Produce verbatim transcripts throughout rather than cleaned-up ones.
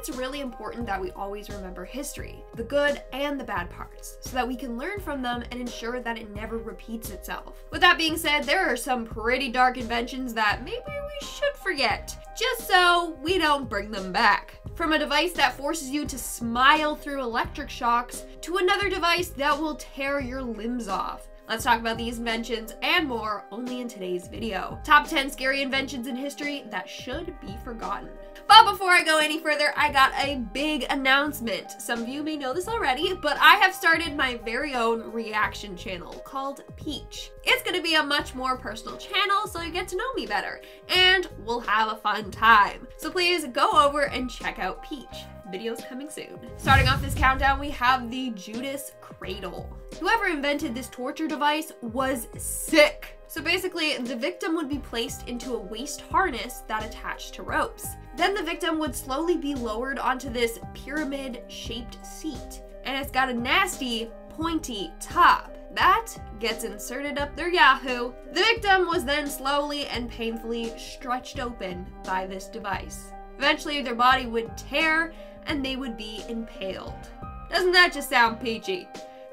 it's really important that we always remember history, the good and the bad parts, so that we can learn from them and ensure that it never repeats itself. With that being said, there are some pretty dark inventions that maybe we should forget, just so we don't bring them back. From a device that forces you to smile through electric shocks, to another device that will tear your limbs off. Let's talk about these inventions and more only in today's video. Top ten scary inventions in history that should be forgotten. But before I go any further, I got a big announcement. Some of you may know this already, but I have started my very own reaction channel called Peach. It's gonna be a much more personal channel, so you get to know me better, and we'll have a fun time. So please go over and check out Peach. Videos coming soon. Starting off this countdown, we have the Judas Cradle. Whoever invented this torture device was sick. So basically, the victim would be placed into a waist harness that attached to ropes. Then the victim would slowly be lowered onto this pyramid-shaped seat. And it's got a nasty, pointy top. That gets inserted up their yahoo. The victim was then slowly and painfully stretched open by this device. Eventually, their body would tear and they would be impaled. Doesn't that just sound peachy?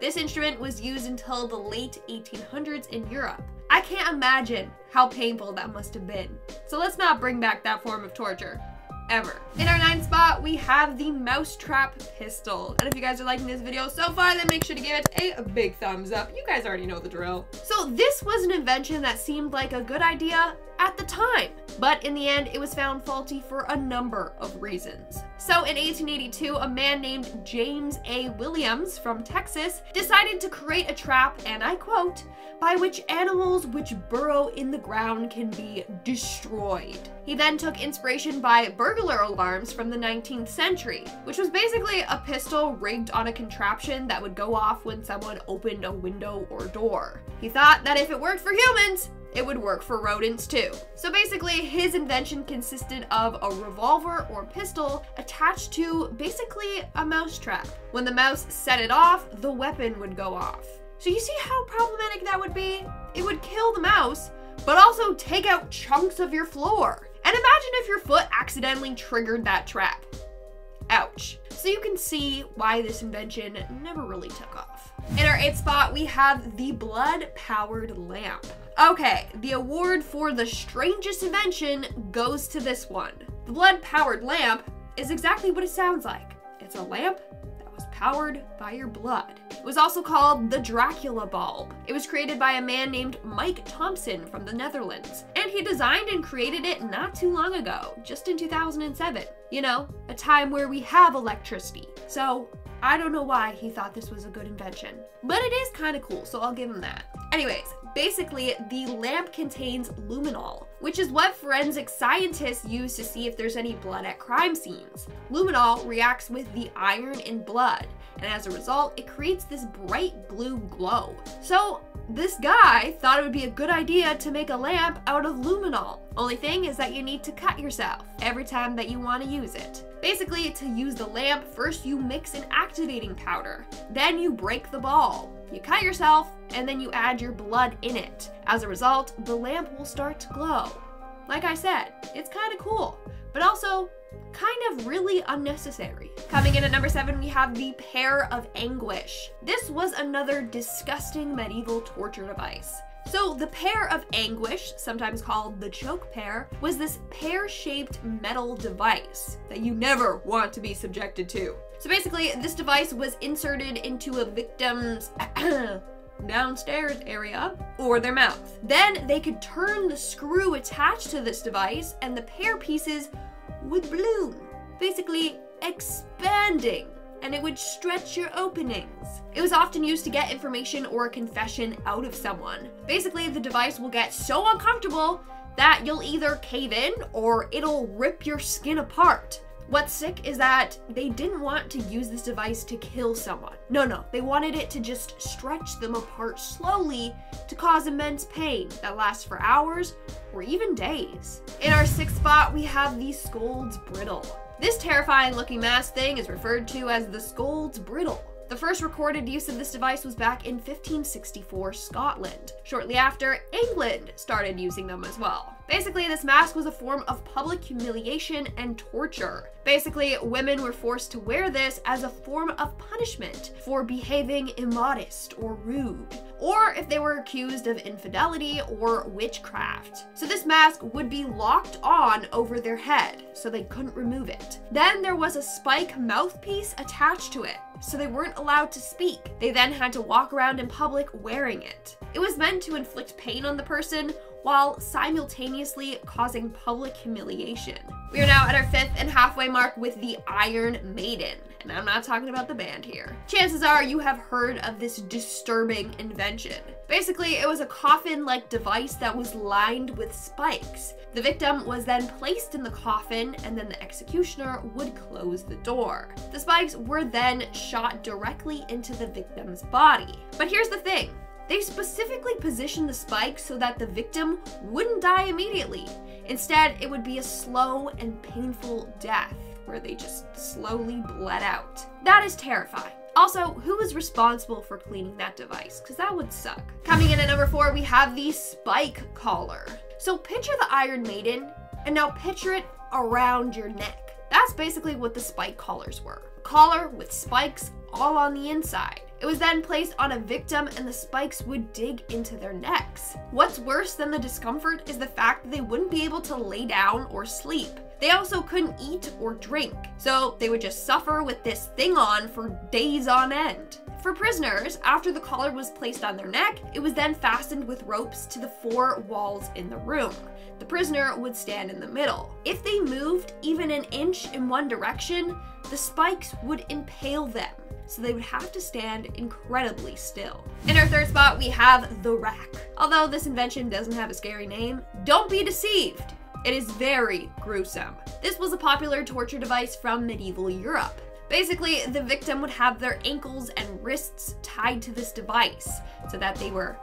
This instrument was used until the late eighteen hundreds in Europe. I can't imagine how painful that must have been. So let's not bring back that form of torture, ever. In our ninth spot, we have the mousetrap pistol. And if you guys are liking this video so far, then make sure to give it a big thumbs up. You guys already know the drill. So this was an invention that seemed like a good idea at the time, but in the end, it was found faulty for a number of reasons. So in eighteen eighty-two, a man named James A. Williams from Texas decided to create a trap, and I quote, by which animals which burrow in the ground can be destroyed. He then took inspiration by burglar alarms from the nineteenth century, which was basically a pistol rigged on a contraption that would go off when someone opened a window or door. He thought that if it worked for humans, it would work for rodents too. So basically, his invention consisted of a revolver or pistol attached to basically a mousetrap. When the mouse set it off, the weapon would go off. So you see how problematic that would be? It would kill the mouse, but also take out chunks of your floor. And imagine if your foot accidentally triggered that trap. Ouch. So you can see why this invention never really took off. In our eighth spot, we have the blood-powered lamp. Okay, the award for the strangest invention goes to this one. The blood-powered lamp is exactly what it sounds like. It's a lamp that was powered by your blood. It was also called the Dracula Bulb. It was created by a man named Mike Thompson from the Netherlands, and he designed and created it not too long ago, just in two thousand seven. You know, a time where we have electricity. So I don't know why he thought this was a good invention, but it is kind of cool, so I'll give him that. Anyways, basically, the lamp contains luminol, which is what forensic scientists use to see if there's any blood at crime scenes. Luminol reacts with the iron in blood, and as a result, it creates this bright blue glow. So this guy thought it would be a good idea to make a lamp out of luminol. Only thing is that you need to cut yourself every time that you want to use it. Basically, to use the lamp, first you mix an activating powder, then you break the ball. You cut yourself, and then you add your blood in it. As a result, the lamp will start to glow. Like I said, it's kind of cool, but also kind of really unnecessary. Coming in at number seven, we have the Pear of Anguish. This was another disgusting medieval torture device. So the Pear of Anguish, sometimes called the Choke Pear, was this pear-shaped metal device that you never want to be subjected to. So basically, this device was inserted into a victim's downstairs area or their mouth. Then they could turn the screw attached to this device and the pear pieces would bloom, basically expanding, and it would stretch your openings. It was often used to get information or a confession out of someone. Basically, the device will get so uncomfortable that you'll either cave in or it'll rip your skin apart. What's sick is that they didn't want to use this device to kill someone. No, no, they wanted it to just stretch them apart slowly to cause immense pain that lasts for hours or even days. In our sixth spot, we have the Scold's Bridle. This terrifying looking mass thing is referred to as the Scold's Bridle. The first recorded use of this device was back in fifteen sixty-four Scotland. Shortly after, England started using them as well. Basically, this mask was a form of public humiliation and torture. Basically, women were forced to wear this as a form of punishment for behaving immodest or rude, or if they were accused of infidelity or witchcraft. So this mask would be locked on over their head, so they couldn't remove it. Then there was a spike mouthpiece attached to it, so they weren't allowed to speak. They then had to walk around in public wearing it. It was meant to inflict pain on the person while simultaneously causing public humiliation. We are now at our fifth and halfway mark with the Iron Maiden. And I'm not talking about the band here. Chances are you have heard of this disturbing invention. Basically, it was a coffin-like device that was lined with spikes. The victim was then placed in the coffin, and then the executioner would close the door. The spikes were then shot directly into the victim's body. But here's the thing. They specifically positioned the spike so that the victim wouldn't die immediately. Instead, it would be a slow and painful death, where they just slowly bled out. That is terrifying. Also, who is responsible for cleaning that device? Because that would suck. Coming in at number four, we have the spike collar. So picture the Iron Maiden, and now picture it around your neck. That's basically what the spike collars were. A collar with spikes all on the inside. It was then placed on a victim, and the spikes would dig into their necks. What's worse than the discomfort is the fact that they wouldn't be able to lay down or sleep. They also couldn't eat or drink, so they would just suffer with this thing on for days on end. For prisoners, after the collar was placed on their neck, it was then fastened with ropes to the four walls in the room. The prisoner would stand in the middle. If they moved even an inch in one direction, the spikes would impale them, so they would have to stand incredibly still. In our third spot, we have the rack. Although this invention doesn't have a scary name, don't be deceived. It is very gruesome. This was a popular torture device from medieval Europe. Basically, the victim would have their ankles and wrists tied to this device so that they were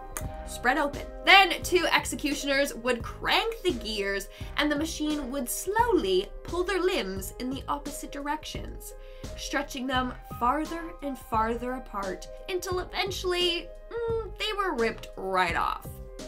spread open. Then two executioners would crank the gears, and the machine would slowly pull their limbs in the opposite directions, stretching them farther and farther apart until eventually mm, they were ripped right off.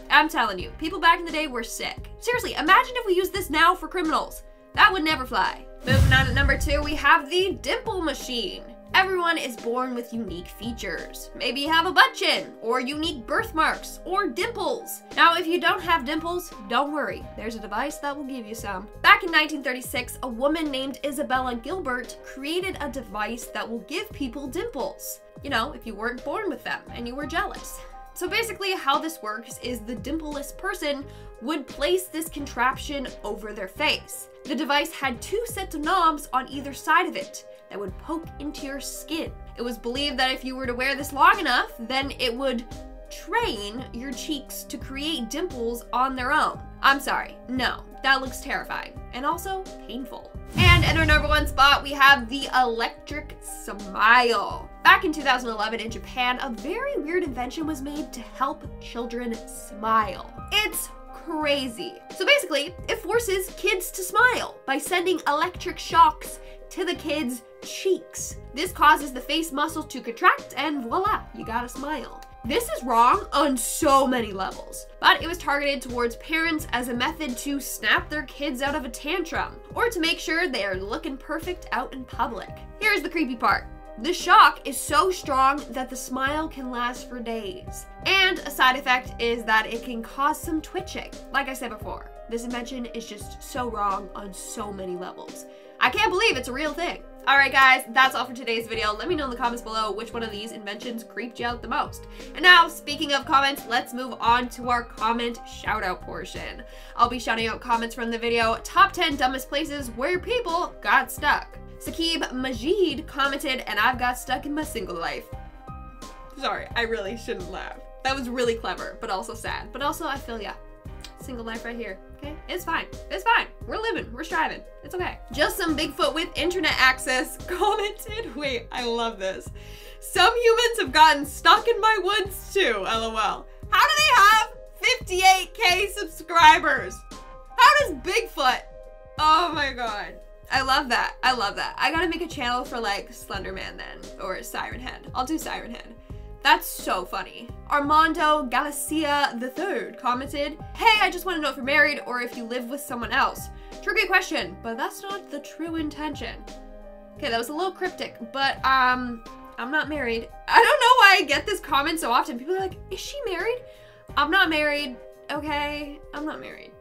I'm telling you, people back in the day were sick. Seriously, imagine if we used this now for criminals. That would never fly. Moving on at number two, we have the dimple machine. Everyone is born with unique features. Maybe you have a butt chin, or unique birthmarks, or dimples. Now, if you don't have dimples, don't worry. There's a device that will give you some. Back in nineteen thirty-six, a woman named Isabella Gilbert created a device that will give people dimples. You know, if you weren't born with them and you were jealous. So basically how this works is the dimpleless person would place this contraption over their face. The device had two sets of knobs on either side of it that would poke into your skin. It was believed that if you were to wear this long enough, then it would train your cheeks to create dimples on their own. I'm sorry, no, that looks terrifying and also painful. And in our number one spot, we have the electric smile. Back in two thousand eleven in Japan, a very weird invention was made to help children smile. It's crazy. So basically, it forces kids to smile by sending electric shocks to the kids' cheeks. This causes the face muscle to contract, and voila, you gotta smile. This is wrong on so many levels, but it was targeted towards parents as a method to snap their kids out of a tantrum, or to make sure they are looking perfect out in public. Here's the creepy part. The shock is so strong that the smile can last for days. And a side effect is that it can cause some twitching. Like I said before, this invention is just so wrong on so many levels. I can't believe it's a real thing. Alright guys, that's all for today's video. Let me know in the comments below which one of these inventions creeped you out the most. And now, speaking of comments, let's move on to our comment shout-out portion. I'll be shouting out comments from the video, Top ten Dumbest Places Where People Got Stuck. Saqib Majid commented, and I've got stuck in my single life. Sorry, I really shouldn't laugh. That was really clever, but also sad. But also, I feel ya. Single life right here, okay? It's fine. It's fine. We're living. We're striving. It's okay. Just some Bigfoot with internet access commented. Wait, I love this. Some humans have gotten stuck in my woods too, lol. How do they have fifty-eight K subscribers? How does Bigfoot? Oh my god. I love that. I love that. I gotta make a channel for like Slenderman then, or Siren Head. I'll do Siren Head. That's so funny. Armando Galicia the third commented, "Hey, I just want to know if you're married or if you live with someone else. Tricky question, but that's not the true intention." Okay, that was a little cryptic, but um, I'm not married. I don't know why I get this comment so often. People are like, "Is she married?" I'm not married, okay? I'm not married.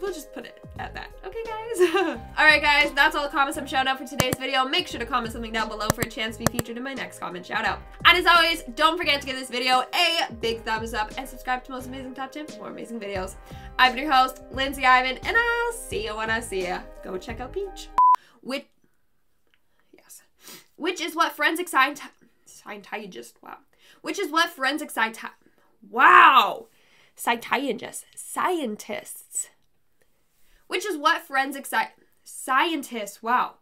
We'll just put it at that. Okay, guys? Alright, guys, that's all the comments I'm shouting out for today's video. Make sure to comment something down below for a chance to be featured in my next comment shout out. And as always, don't forget to give this video a big thumbs up and subscribe to Most Amazing Top ten for more amazing videos. I've been your host, Lindsay Ivan, and I'll see you when I see ya. Go check out Peach. Which, yes. Which is what forensic scientist, scientist, wow. Which is what forensic scientist, wow. Scientists, scientists. Which is what forensic sci- scientists, wow.